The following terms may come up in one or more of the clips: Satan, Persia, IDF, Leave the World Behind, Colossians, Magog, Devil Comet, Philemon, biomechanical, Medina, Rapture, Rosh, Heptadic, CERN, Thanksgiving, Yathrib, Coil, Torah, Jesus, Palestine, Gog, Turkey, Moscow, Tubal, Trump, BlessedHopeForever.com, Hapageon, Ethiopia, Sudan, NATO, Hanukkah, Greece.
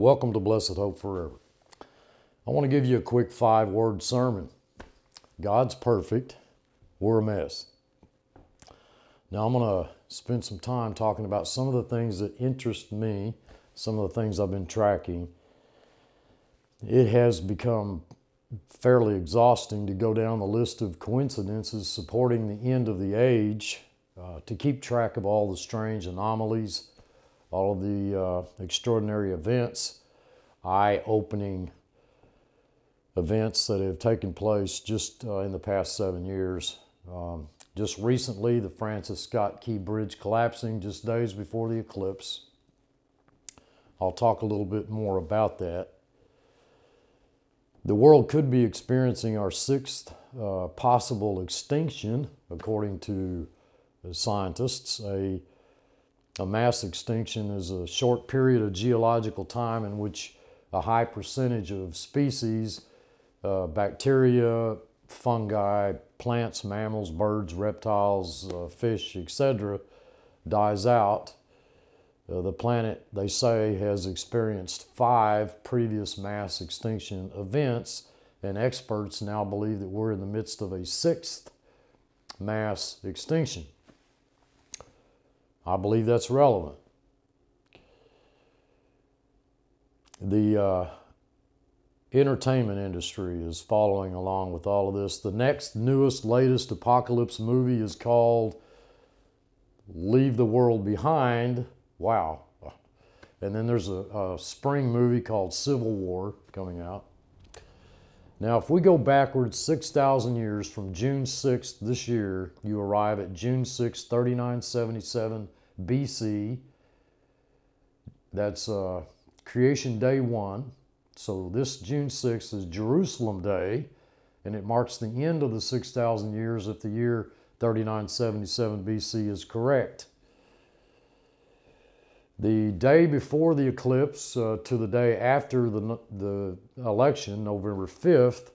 Welcome to Blessed Hope Forever. I want to give you a quick 5-word sermon. God's perfect, we're a mess. Now I'm going to spend some time talking about some of the things that interest me, some of the things I've been tracking. It has become fairly exhausting to go down the list of coincidences supporting the end of the age, to keep track of all the strange anomalies, all of the extraordinary events, eye-opening events that have taken place just in the past 7 years. Just recently, the Francis Scott Key Bridge collapsing just days before the eclipse. I'll talk a little bit more about that. The world could be experiencing our sixth possible extinction, according to scientists. A mass extinction is a short period of geological time in which a high percentage of species, bacteria, fungi, plants, mammals, birds, reptiles, fish, etc., dies out. The planet, they say, has experienced 5 previous mass extinction events, and experts now believe that we're in the midst of a 6th mass extinction. I believe that's relevant. The entertainment industry is following along with all of this. The next, newest, latest apocalypse movie is called Leave the World Behind. Wow. And then there's a spring movie called Civil War coming out. Now, if we go backwards 6,000 years from June 6th this year, you arrive at June 6th, 3977 BC. That's Creation Day 1. So this June 6th is Jerusalem Day, and it marks the end of the 6,000 years if the year 3977 BC is correct. The day before the eclipse to the day after the election, November 5th,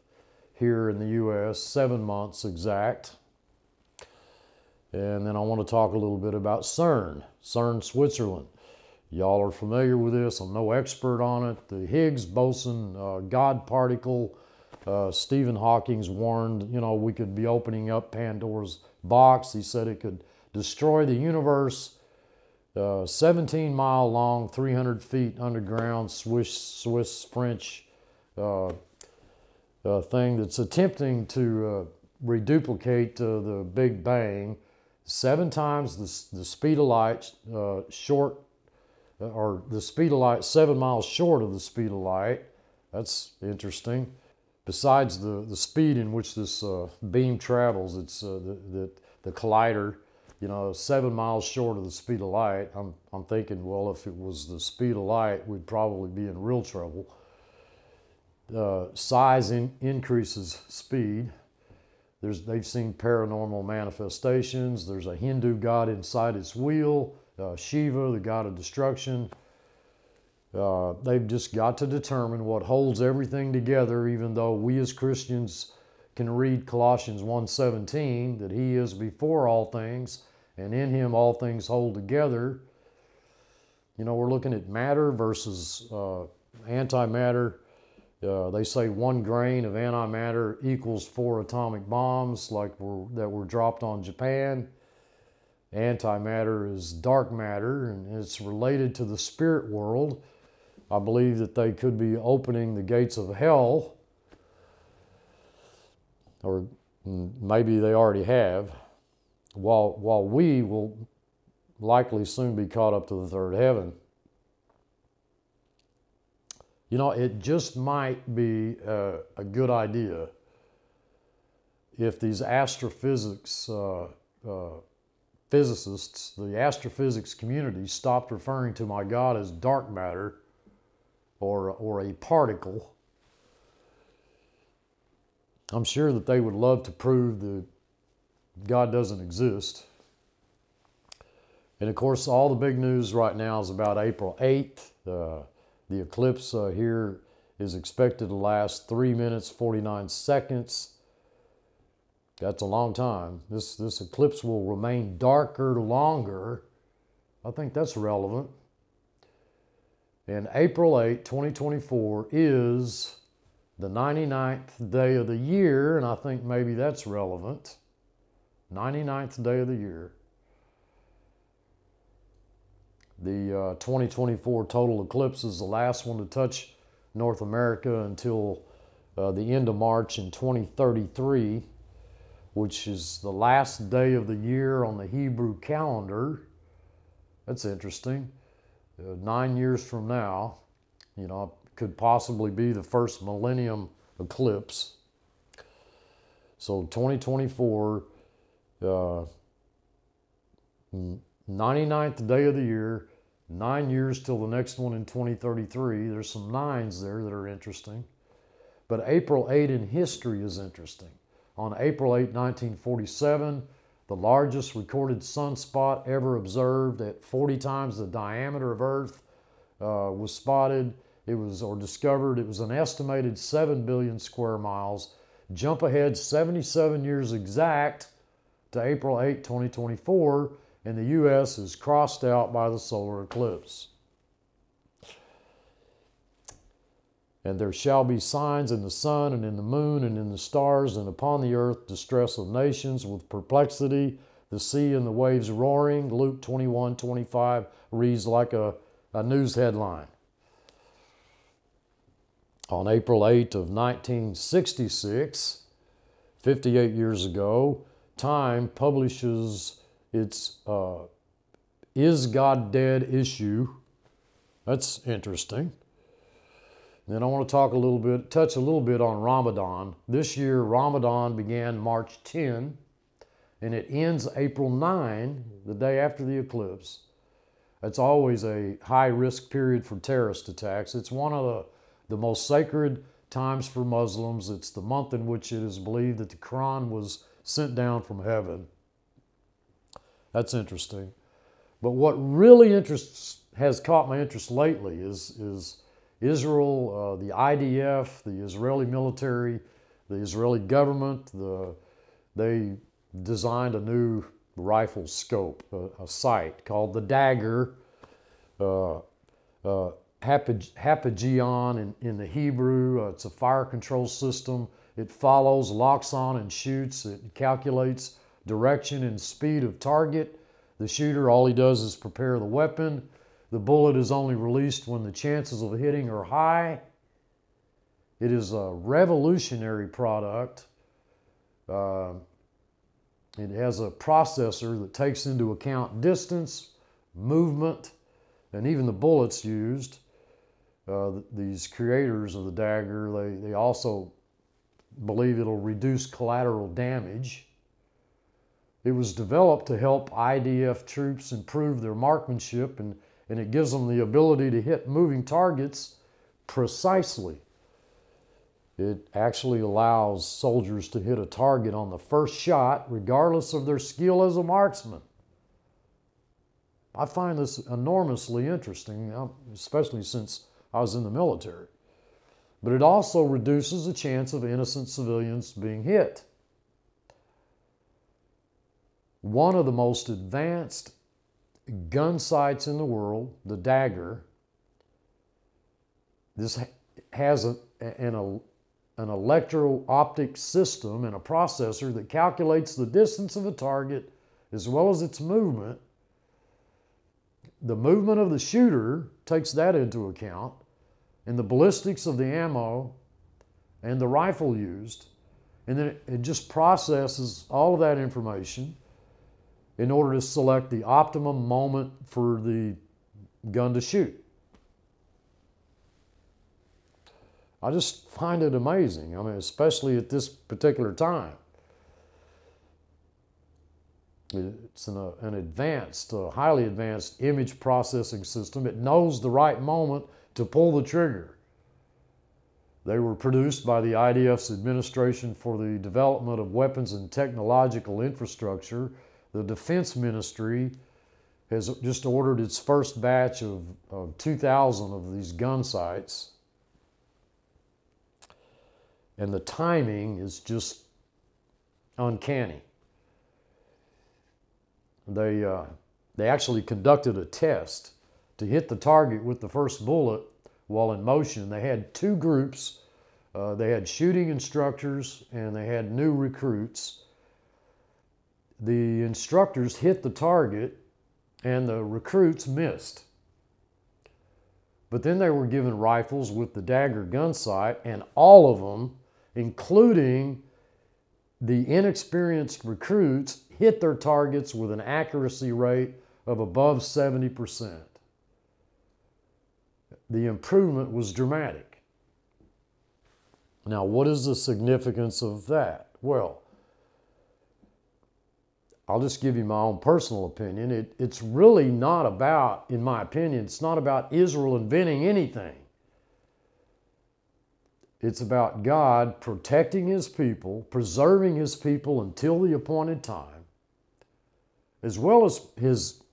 here in the U.S., 7 months exact. And then I want to talk a little bit about CERN, CERN, Switzerland. Y'all are familiar with this. I'm no expert on it. The Higgs boson, God particle. Stephen Hawking's warned, you know, we could be opening up Pandora's box. He said it could destroy the universe. 17-mile long, 300 feet underground Swiss-French thing that's attempting to reduplicate the Big Bang. 7 times the speed of light, or the speed of light, 7 miles short of the speed of light. That's interesting. Besides the speed in which this beam travels, it's the collider, you know, 7 miles short of the speed of light. I'm thinking, well, if it was the speed of light, we'd probably be in real trouble. Size increases speed. They've seen paranormal manifestations. There's a Hindu god inside its wheel, Shiva, the god of destruction. They've just got to determine what holds everything together, even though we as Christians can read Colossians 1:17, that he is before all things, and in him all things hold together. You know, we're looking at matter versus antimatter. They say 1 grain of antimatter equals 4 atomic bombs that were dropped on Japan. Antimatter is dark matter, and it's related to the spirit world. I believe that they could be opening the gates of hell, or maybe they already have, while we will likely soon be caught up to the 3rd heaven. You know, it just might be a good idea if these astrophysics, physicists, the astrophysics community stopped referring to my God as dark matter or a particle. I'm sure that they would love to prove that God doesn't exist. And of course, all the big news right now is about April 8th. The eclipse here is expected to last 3 minutes, 49 seconds. That's a long time. This eclipse will remain darker longer. I think that's relevant. and April 8, 2024 is the 99th day of the year, and I think maybe that's relevant. 99th day of the year. The 2024 total eclipse is the last one to touch North America until the end of March in 2033, which is the last day of the year on the Hebrew calendar. That's interesting. 9 years from now, you know, it could possibly be the first millennium eclipse. So 2024, 99th day of the year, 9 years till the next one in 2033. There's some nines there that are interesting. But April 8 in history is interesting. On April 8, 1947, the largest recorded sunspot ever observed at 40 times the diameter of Earth was spotted. It was, or discovered, it was an estimated 7 billion square miles. Jump ahead 77 years exact to April 8, 2024, and the U.S. is crossed out by the solar eclipse. And there shall be signs in the sun, and in the moon, and in the stars, and upon the earth distress of nations with perplexity, the sea and the waves roaring. Luke 21:25 reads like a news headline. On April 8 of 1966, 58 years ago, Time publishes its Is God Dead issue. That's interesting. Then I want to talk a little bit, touch a little bit on Ramadan. This year, Ramadan began March 10, and it ends April 9, the day after the eclipse. That's always a high-risk period for terrorist attacks. It's one of the most sacred times for Muslims. It's the month in which it is believed that the Quran was sent down from heaven. That's interesting. But what really has caught my interest lately is Israel, the IDF, the Israeli military, the Israeli government, they designed a new rifle scope, a sight called the Dagger, Hapageon in the Hebrew. It's a fire control system. It follows, locks on, and shoots. It calculates direction and speed of target. The shooter, all he does is prepare the weapon. The bullet is only released when the chances of hitting are high. It is a revolutionary product. It has a processor that takes into account distance, movement, and even the bullets used. These creators of the Dagger, they also believe it'll reduce collateral damage. It was developed to help IDF troops improve their marksmanship, and it gives them the ability to hit moving targets precisely. It actually allows soldiers to hit a target on the first shot, regardless of their skill as a marksman. I find this enormously interesting, especially since I was in the military. But it also reduces the chance of innocent civilians being hit. One of the most advanced gun sights in the world, the Dagger. This has an electro-optic system and a processor that calculates the distance of a target as well as its movement. The movement of the shooter takes that into account, and the ballistics of the ammo and the rifle used, and then it just processes all of that information in order to select the optimum moment for the gun to shoot. I just find it amazing, I mean, especially at this particular time. It's an advanced, highly advanced image processing system. It knows the right moment to pull the trigger. They were produced by the IDF's Administration for the Development of Weapons and Technological Infrastructure. The Defense Ministry has just ordered its first batch of 2,000 of these gun sights. And the timing is just uncanny. They actually conducted a test to hit the target with the first bullet while in motion. They had two groups. They had shooting instructors and they had new recruits. The instructors hit the target and the recruits missed. But then they were given rifles with the Dagger gun sight, and all of them, including the inexperienced recruits, hit their targets with an accuracy rate of above 70%. The improvement was dramatic. Now, what is the significance of that? Well, I'll just give you my own personal opinion. It's really not about, in my opinion, it's not about Israel inventing anything. It's about God protecting His people, preserving His people until the appointed time, as well as His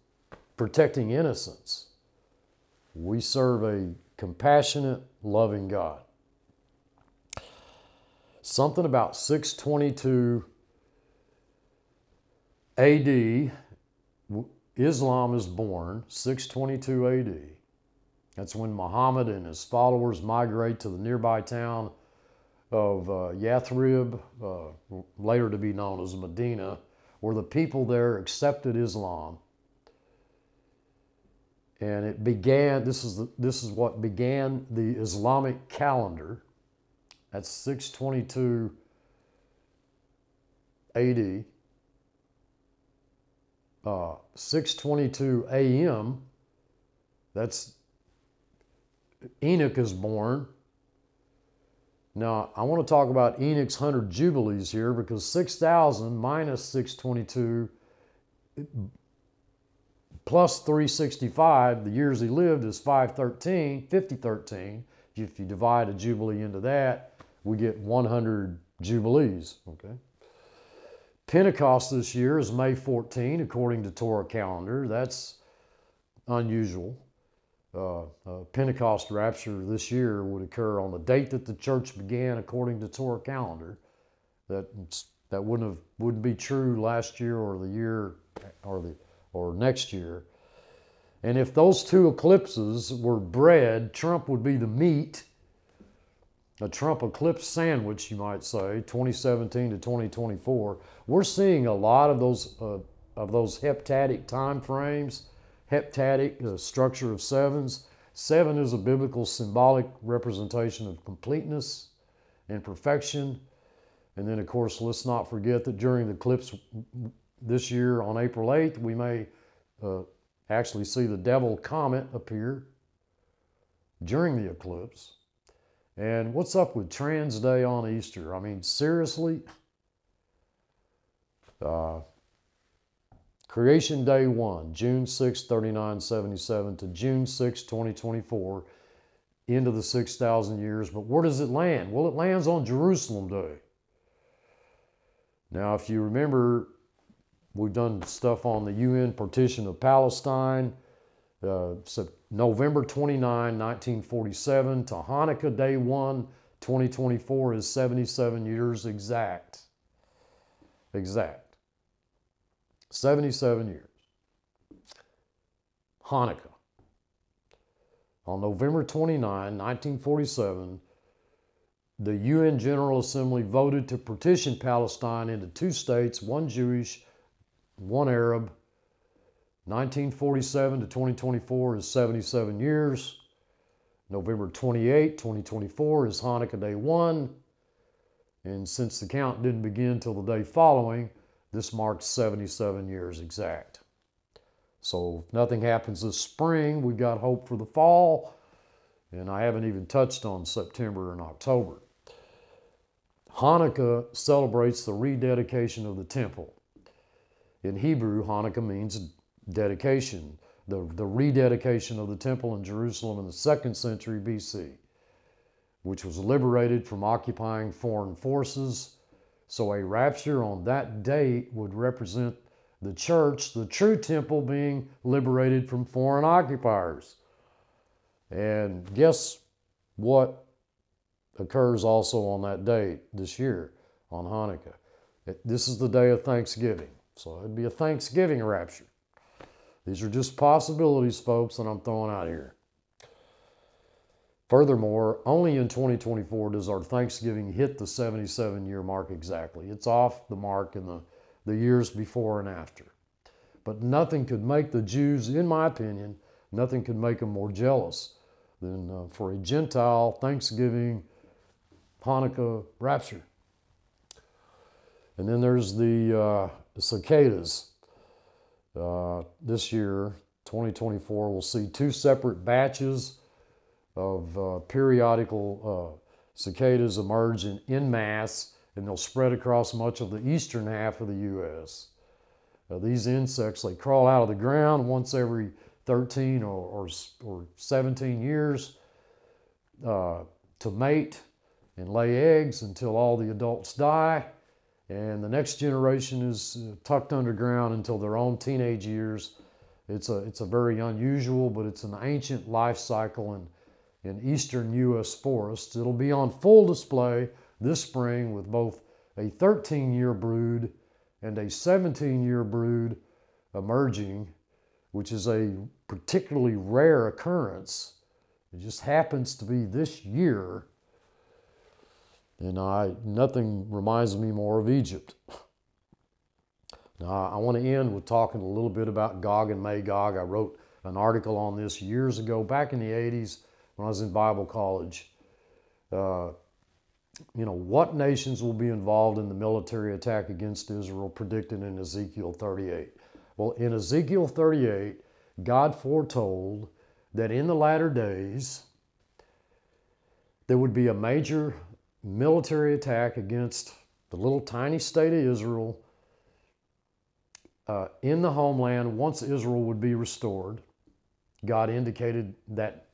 protecting innocence. We serve a compassionate, loving God. Something about 622 AD, Islam is born, 622 AD. That's when Muhammad and his followers migrate to the nearby town of Yathrib, later to be known as Medina, where the people there accepted Islam. And it began, this is what began the Islamic calendar. That's 622 AD. 622 AM, that's Enoch is born. Now, I want to talk about Enoch's 100 Jubilees here, because 6,000 minus 622 plus 365, the years he lived, is 513, 5013. If you divide a Jubilee into that, we get 100 Jubilees. Okay. Pentecost this year is May 14, according to Torah calendar. That's unusual. Pentecost rapture this year would occur on the date that the church began according to Torah calendar. That wouldn't be true last year or next year. And if those two eclipses were bread, Trump would be the meat. A Trump eclipse sandwich, you might say, 2017 to 2024. We're seeing a lot of those heptadic time frames. Heptadic, the structure of sevens. Seven is a biblical symbolic representation of completeness and perfection. And then, of course, let's not forget that during the eclipse this year on April 8th, we may actually see the devil comet appear during the eclipse. And what's up with Trans Day on Easter? I mean, seriously? Creation Day 1, June 6, 3977 to June 6, 2024, into the 6,000 years. But where does it land? Well, it lands on Jerusalem Day. Now, if you remember, we've done stuff on the UN partition of Palestine, November 29, 1947 to Hanukkah Day 1, 2024 is 77 years exact. 77 years. Hanukkah. On November 29, 1947, the UN General Assembly voted to partition Palestine into two states, one Jewish, one Arab. 1947 to 2024 is 77 years. November 28, 2024 is Hanukkah Day 1. And since the count didn't begin till the day following, this marks 77 years exact. So if nothing happens this spring, we've got hope for the fall, and I haven't even touched on September and October. Hanukkah celebrates the rededication of the temple. In Hebrew, Hanukkah means dedication, the rededication of the temple in Jerusalem in the 2nd century BC, which was liberated from occupying foreign forces. So a rapture on that date would represent the church, the true temple, being liberated from foreign occupiers. And guess what occurs also on that date this year, on Hanukkah? This is the day of Thanksgiving. So it'd be a Thanksgiving rapture. These are just possibilities, folks, that I'm throwing out here. Furthermore, only in 2024 does our Thanksgiving hit the 77-year mark exactly. It's off the mark in the years before and after. But nothing could make the Jews, in my opinion, nothing could make them more jealous than for a Gentile Thanksgiving, Hanukkah rapture. And then there's the cicadas. This year, 2024, we'll see two separate batches of periodical cicadas emerge in mass, and they'll spread across much of the eastern half of the U.S. These insects, they crawl out of the ground once every 13 or 17 years to mate and lay eggs until all the adults die. And the next generation is tucked underground until their own teenage years. It's a very unusual, but it's an ancient life cycle in eastern U.S. forests. It'll be on full display this spring with both a 13-year brood and a 17-year brood emerging, which is a particularly rare occurrence. It just happens to be this year. And nothing reminds me more of Egypt. Now, I want to end with talking a little bit about Gog and Magog. I wrote an article on this years ago, back in the 80s, when I was in Bible college. You know, what nations will be involved in the military attack against Israel predicted in Ezekiel 38? Well, in Ezekiel 38, God foretold that in the latter days, there would be a major military attack against the little tiny state of Israel in the homeland once Israel would be restored. God indicated that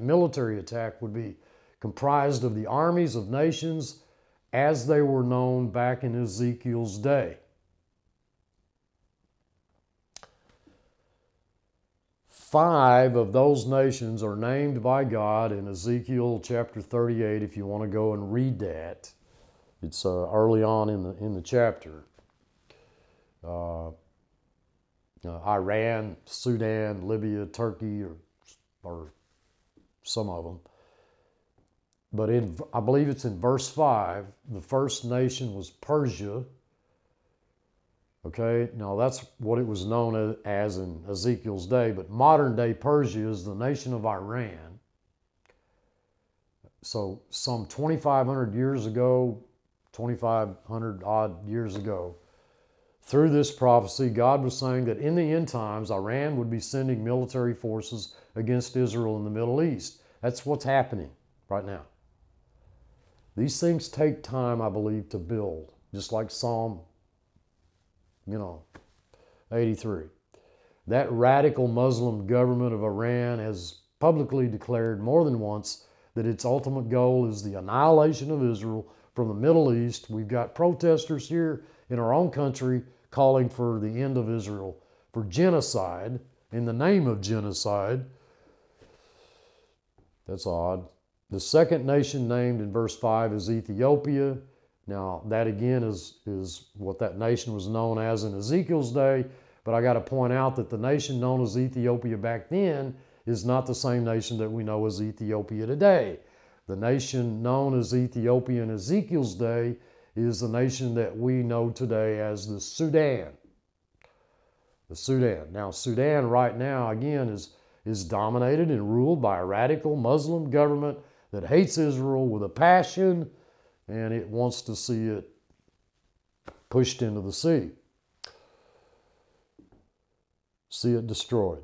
military attack would be comprised of the armies of nations as they were known back in Ezekiel's day. Five of those nations are named by God in Ezekiel chapter 38, if you want to go and read that. It's early on in the chapter. Iran, Sudan, Libya, Turkey, or some of them. But I believe it's in verse 5, the first nation was Persia. Okay, now that's what it was known as in Ezekiel's day, but modern-day Persia is the nation of Iran. So some 2,500 years ago, 2,500-odd years ago, through this prophecy, God was saying that in the end times, Iran would be sending military forces against Israel in the Middle East. That's what's happening right now. These things take time, I believe, to build, just like Psalm 83. That radical Muslim government of Iran has publicly declared more than once that its ultimate goal is the annihilation of Israel from the Middle East. We've got protesters here in our own country calling for the end of Israel, for genocide, in the name of genocide. That's odd. The second nation named in verse 5 is Ethiopia. Now, that again is what that nation was known as in Ezekiel's day, but I got to point out that the nation known as Ethiopia back then is not the same nation that we know as Ethiopia today. The nation known as Ethiopia in Ezekiel's day is the nation that we know today as the Sudan. The Sudan. Now, Sudan right now, again, is dominated and ruled by a radical Muslim government that hates Israel with a passion, and it wants to see it pushed into the sea, see it destroyed.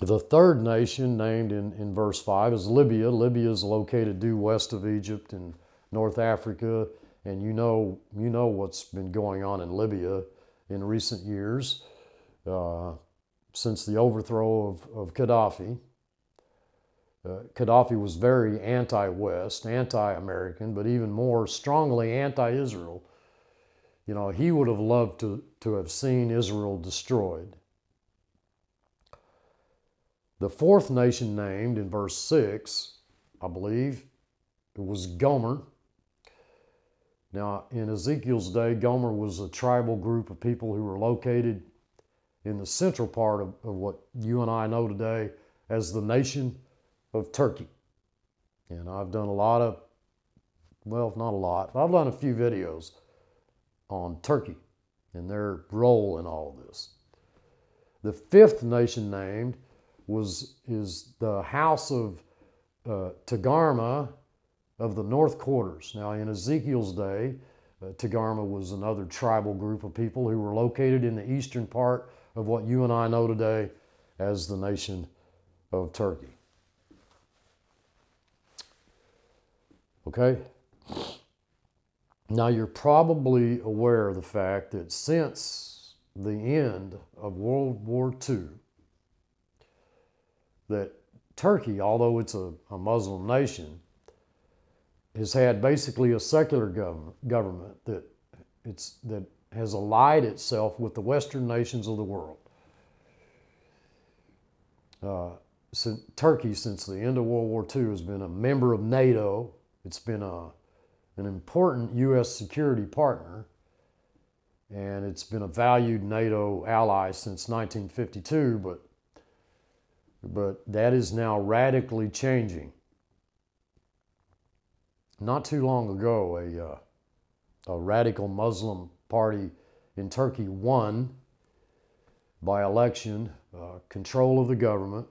The third nation named in verse 5 is Libya. Libya is located due west of Egypt and North Africa, and you know what's been going on in Libya in recent years since the overthrow of Gaddafi. Gaddafi was very anti-West, anti-American, but even more strongly anti-Israel. You know, he would have loved to have seen Israel destroyed. The fourth nation named in verse 6, I believe, it was Gomer. Now, in Ezekiel's day, Gomer was a tribal group of people who were located in the central part of what you and I know today as the nation of Turkey. And I've done a lot of, well, not a lot, but I've done a few videos on Turkey and their role in all of this. The fifth nation named is the house of Togarmah of the north quarters. Now in Ezekiel's day, Togarmah was another tribal group of people who were located in the eastern part of what you and I know today as the nation of Turkey. Okay? Now you're probably aware of the fact that since the end of World War II, that Turkey, although it's a Muslim nation, has had basically a secular government that has allied itself with the Western nations of the world. Turkey, since the end of World War II, has been a member of NATO. It's been an important U.S. security partner, and it's been a valued NATO ally since 1952, but that is now radically changing. Not too long ago, a radical Muslim party in Turkey won by election control of the government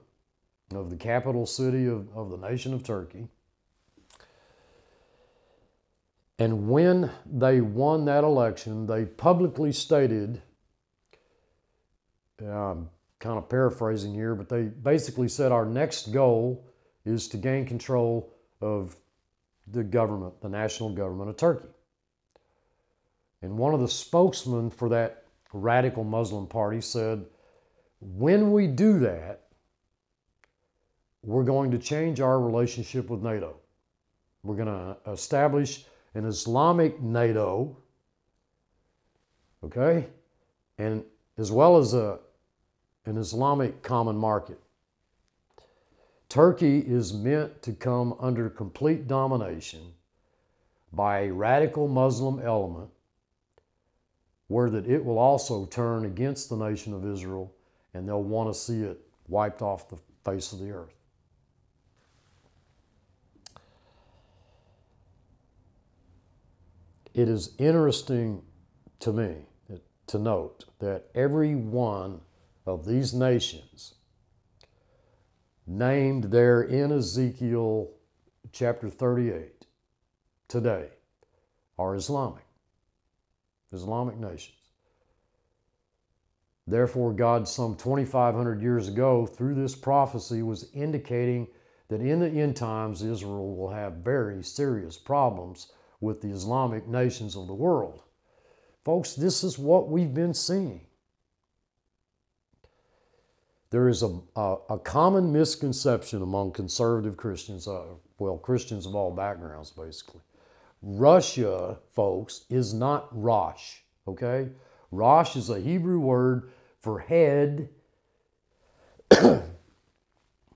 of the capital city of the nation of Turkey. And when they won that election, they publicly stated, I'm kind of paraphrasing here, but they basically said our next goal is to gain control of the government, the national government of Turkey. And one of the spokesmen for that radical Muslim party said, when we do that, we're going to change our relationship with NATO. We're going to establish an Islamic NATO, okay, and as well as an Islamic common market. Turkey is meant to come under complete domination by a radical Muslim element, where that it will also turn against the nation of Israel, and they'll want to see it wiped off the face of the earth. It is interesting to me to note that every one of these nations named there in Ezekiel chapter 38 today are Islamic nations. Therefore, God some 2,500 years ago through this prophecy was indicating that in the end times Israel will have very serious problems with the Islamic nations of the world. Folks, this is what we've been seeing. There is a common misconception among conservative Christians, well, Christians of all backgrounds, basically. Russia, folks, is not Rosh, okay? Rosh is a Hebrew word for head. The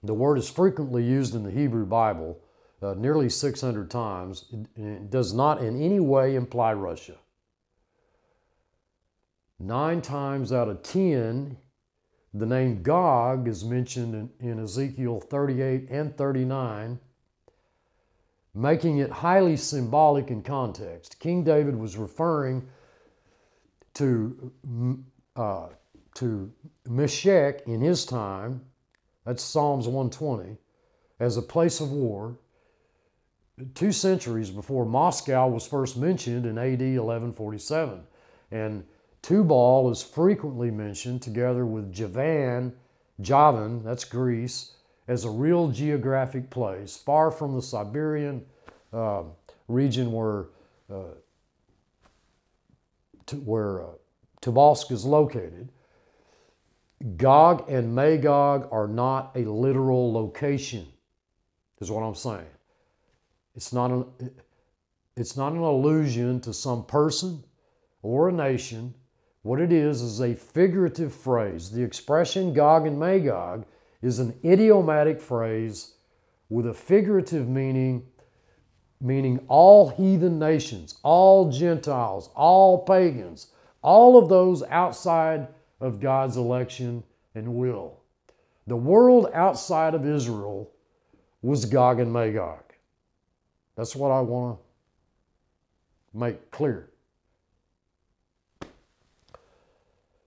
word is frequently used in the Hebrew Bible, nearly 600 times, it does not in any way imply Russia. 9 times out of 10, the name Gog is mentioned in Ezekiel 38 and 39, making it highly symbolic in context. King David was referring to Meshech in his time, that's Psalms 120, as a place of war, 2 centuries before Moscow was first mentioned in AD 1147. And Tubal is frequently mentioned together with Javan, that's Greece, as a real geographic place, far from the Siberian region where Tobolsk is located. Gog and Magog are not a literal location, is what I'm saying. It's not an allusion to some person or a nation. What it is a figurative phrase. The expression Gog and Magog is an idiomatic phrase with a figurative meaning, meaning all heathen nations, all Gentiles, all pagans, all of those outside of God's election and will. The world outside of Israel was Gog and Magog. That's what I want to make clear.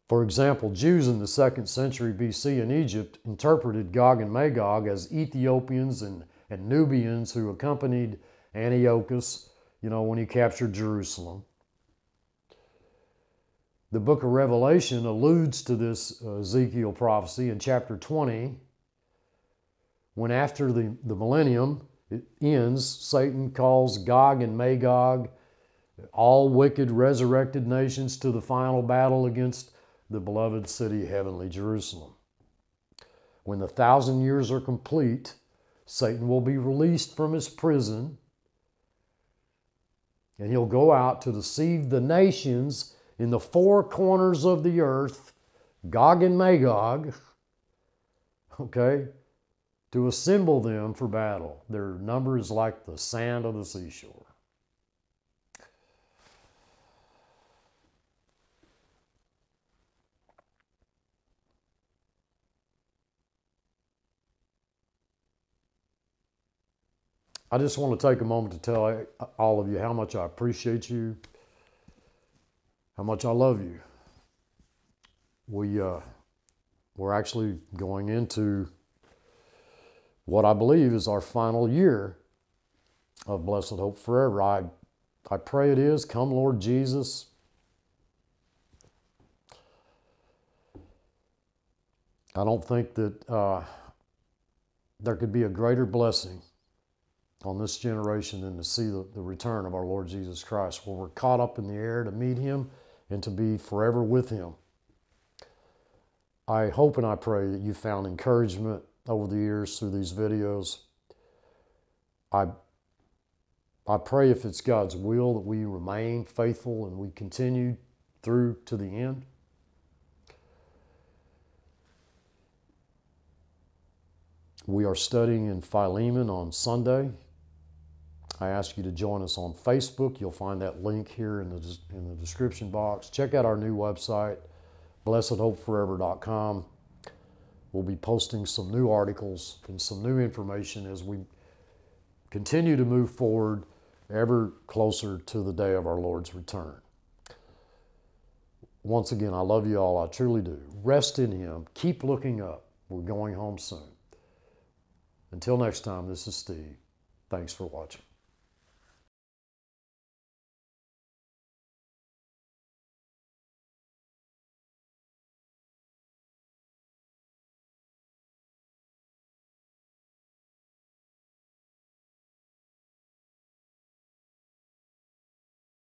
For example, Jews in the 2nd century BC in Egypt interpreted Gog and Magog as Ethiopians and Nubians who accompanied Antiochus, you know, when he captured Jerusalem. The book of Revelation alludes to this Ezekiel prophecy in chapter 20, when after the millennium it ends, Satan calls Gog and Magog, all wicked resurrected nations, to the final battle against the beloved city, heavenly Jerusalem. When the 1,000 years are complete, Satan will be released from his prison, and he'll go out to deceive the nations in the four corners of the earth, Gog and Magog, okay, to assemble them for battle. Their number is like the sand of the seashore. I just want to take a moment to tell all of you how much I appreciate you, how much I love you. We're actually going into what I believe is our final year of Blessed Hope Forever. I pray it is. Come, Lord Jesus. I don't think that there could be a greater blessing on this generation than to see the return of our Lord Jesus Christ, where we're caught up in the air to meet Him and to be forever with Him. I hope and I pray that you found encouragement over the years through these videos. I pray, if it's God's will, that we remain faithful and we continue through to the end. We are studying in Philemon on Sunday. I ask you to join us on Facebook. You'll find that link here in the description box. Check out our new website, blessedhopeforever.com. We'll be posting some new articles and some new information as we continue to move forward ever closer to the day of our Lord's return. Once again, I love you all. I truly do. Rest in Him. Keep looking up. We're going home soon. Until next time, this is Steve. Thanks for watching.